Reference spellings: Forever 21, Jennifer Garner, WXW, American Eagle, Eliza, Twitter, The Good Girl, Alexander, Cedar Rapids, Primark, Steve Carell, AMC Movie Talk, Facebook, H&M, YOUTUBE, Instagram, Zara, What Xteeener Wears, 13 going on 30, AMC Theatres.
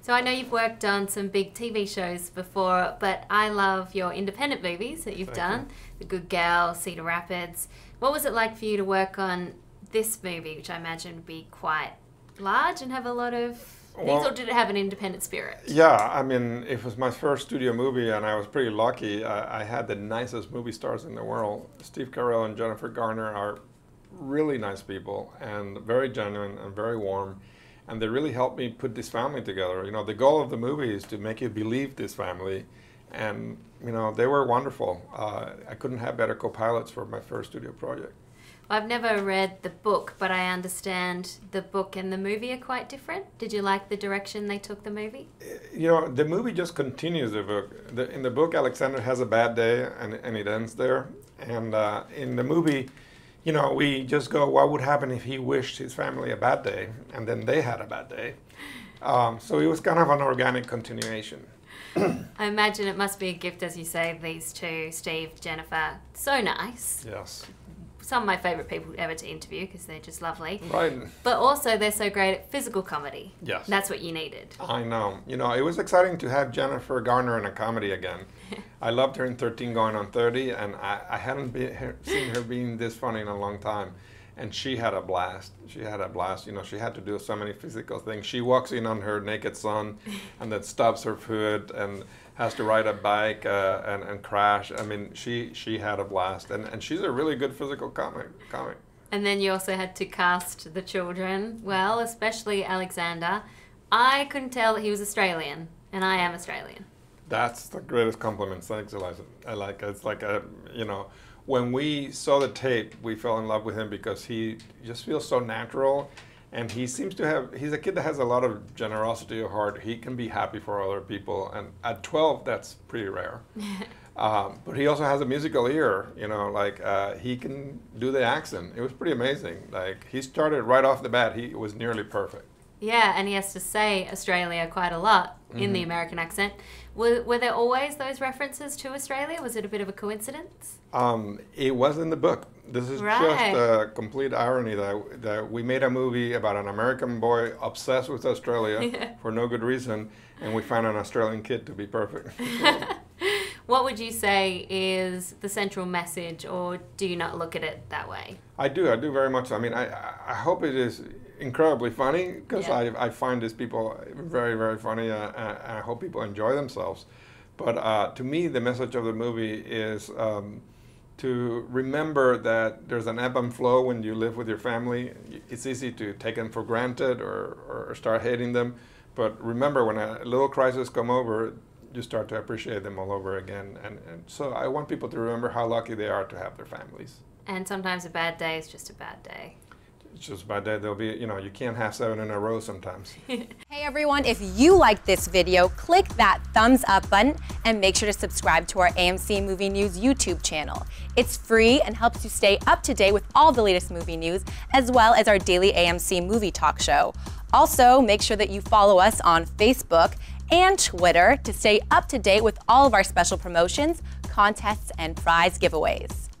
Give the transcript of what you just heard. So I know you've worked on some big TV shows before, but I love your independent movies that you've done. The Good Girl, Cedar Rapids. What was it like for you to work on this movie, which I imagine would be quite large and have a lot of things, or did it have an independent spirit? Yeah, I mean, it was my first studio movie and I was pretty lucky. I had the nicest movie stars in the world. Steve Carell and Jennifer Garner are really nice people and very genuine and very warm. And they really helped me put this family together. You know, the goal of the movie is to make you believe this family. And, you know, they were wonderful. I couldn't have better co-pilots for my first studio project. Well, I've never read the book, but I understand the book and the movie are quite different. Did you like the direction they took the movie? You know, the movie just continues the book. In the book, Alexander has a bad day, and it ends there. And in the movie, you know, we just go, what would happen if he wished his family a bad day, and then they had a bad day? So it was kind of an organic continuation. I imagine it must be a gift, as you say, these two, Steve, Jennifer, so nice. Yes. Some of my favorite people ever to interview because they're just lovely. Right. But also they're so great at physical comedy. Yes. That's what you needed. I know. You know, it was exciting to have Jennifer Garner in a comedy again. I loved her in 13 going on 30, and I hadn't seen her being this funny in a long time. And she had a blast. She had a blast. You know, she had to do so many physical things. She walks in on her naked son and then stubs her foot and has to ride a bike and crash. I mean, she had a blast. And she's a really good physical comic. And then you also had to cast the children well, especially Alexander. I couldn't tell that he was Australian, and I am Australian. That's the greatest compliment. Thanks, Eliza. I like it. It's like, you know, when we saw the tape, we fell in love with him because he just feels so natural. And he seems to have, he's a kid that has a lot of generosity of heart. He can be happy for other people. And at 12, that's pretty rare. But he also has a musical ear, you know, like he can do the accent. It was pretty amazing. Like he started right off the bat, he was nearly perfect. Yeah, and he has to say Australia quite a lot in the American accent. Were there always those references to Australia? Was it a bit of a coincidence? It was in the book. This is just a complete irony that we made a movie about an American boy obsessed with Australia for no good reason, and we found an Australian kid to be perfect. What would you say is the central message, or do you not look at it that way? I do very much so. I mean, I hope it is incredibly funny, because I find these people very, very funny, and I hope people enjoy themselves. But to me, the message of the movie is to remember that there's an ebb and flow when you live with your family. It's easy to take them for granted or start hating them. But remember, when a little crisis comes over, you start to appreciate them all over again. And so I want people to remember how lucky they are to have their families. And sometimes a bad day is just a bad day. It's just a bad day. There'll be, you know, you can't have 7 in a row sometimes. Hey everyone, if you liked this video, click that thumbs up button and make sure to subscribe to our AMC Movie News YouTube channel. It's free and helps you stay up to date with all the latest movie news, as well as our daily AMC Movie Talk show. Also, make sure that you follow us on Facebook and Twitter to stay up to date with all of our special promotions, contests, and prize giveaways.